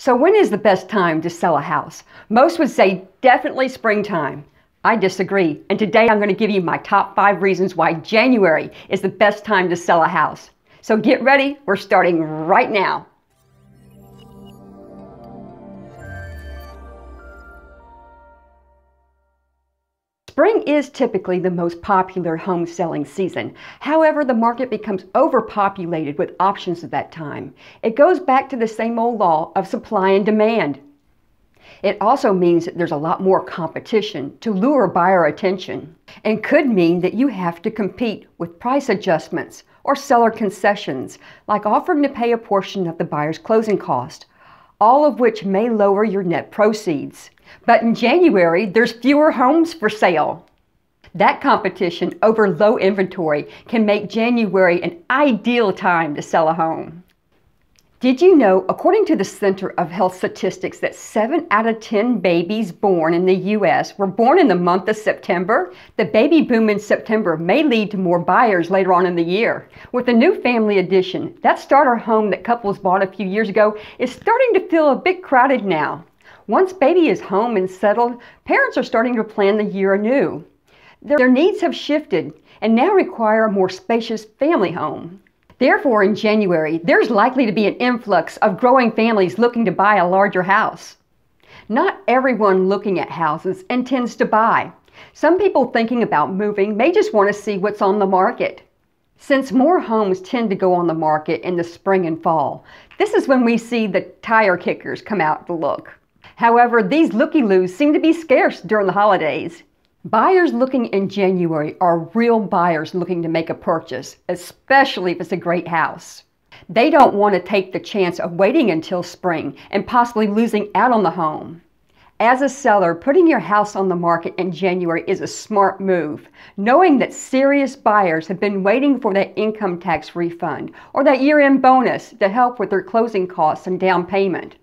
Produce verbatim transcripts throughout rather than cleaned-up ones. So when is the best time to sell a house? Most would say definitely springtime. I disagree, and today I'm going to give you my top five reasons why January is the best time to sell a house. So get ready, we're starting right now. Spring is typically the most popular home selling season. However, the market becomes overpopulated with options at that time. It goes back to the same old law of supply and demand. It also means that there's a lot more competition to lure buyer attention, and could mean that you have to compete with price adjustments or seller concessions, like offering to pay a portion of the buyer's closing cost, all of which may lower your net proceeds. But in January, there's fewer homes for sale. That competition over low inventory can make January an ideal time to sell a home. Did you know, according to the Center of Health Statistics, that seven out of ten babies born in the U S were born in the month of September? The baby boom in September may lead to more buyers later on in the year. With the new family addition, that starter home that couples bought a few years ago is starting to feel a bit crowded now. Once baby is home and settled, parents are starting to plan the year anew. Their needs have shifted and now require a more spacious family home. Therefore, in January, there's likely to be an influx of growing families looking to buy a larger house. Not everyone looking at houses intends to buy. Some people thinking about moving may just want to see what's on the market. Since more homes tend to go on the market in the spring and fall, this is when we see the tire kickers come out to look. However, these looky-loos seem to be scarce during the holidays. Buyers looking in January are real buyers looking to make a purchase, especially if it's a great house. They don't want to take the chance of waiting until spring and possibly losing out on the home. As a seller, putting your house on the market in January is a smart move, knowing that serious buyers have been waiting for that income tax refund or that year-end bonus to help with their closing costs and down payment.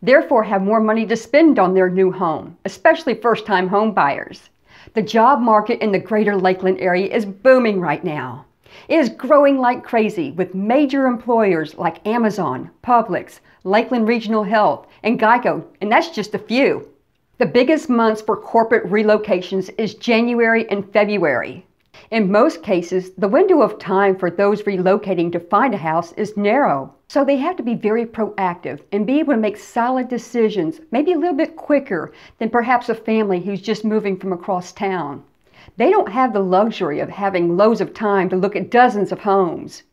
Therefore, have more money to spend on their new home, especially first-time home buyers. The job market in the Greater Lakeland area is booming right now. It is growing like crazy with major employers like Amazon, Publix, Lakeland Regional Health, and Geico, and that's just a few. The biggest months for corporate relocations is January and February. In most cases, the window of time for those relocating to find a house is narrow, so they have to be very proactive and be able to make solid decisions, maybe a little bit quicker than perhaps a family who's just moving from across town. They don't have the luxury of having loads of time to look at dozens of homes.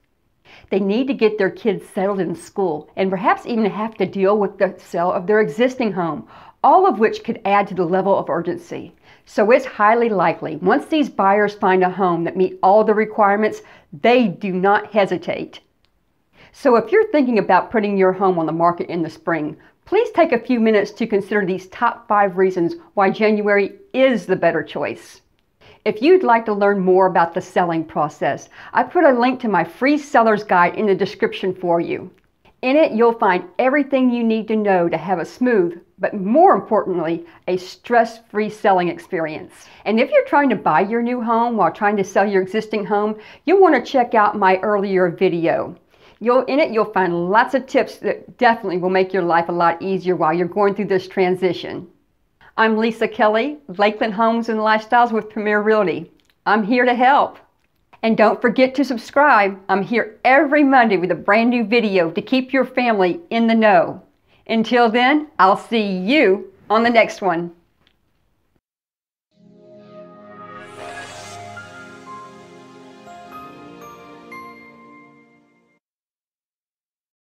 They need to get their kids settled in school and perhaps even have to deal with the sale of their existing home, all of which could add to the level of urgency. So it's highly likely once these buyers find a home that meets all the requirements, they do not hesitate. So if you're thinking about putting your home on the market in the spring, please take a few minutes to consider these top five reasons why January is the better choice. If you'd like to learn more about the selling process, I put a link to my free seller's guide in the description for you. In it, you'll find everything you need to know to have a smooth, but more importantly, a stress-free selling experience. And if you're trying to buy your new home while trying to sell your existing home, you'll want to check out my earlier video. You'll, in it, you'll find lots of tips that definitely will make your life a lot easier while you're going through this transition. I'm Lisa Kelly, Lakeland Homes and Lifestyles with Premier Realty. I'm here to help. And don't forget to subscribe. I'm here every Monday with a brand new video to keep your family in the know. Until then, I'll see you on the next one.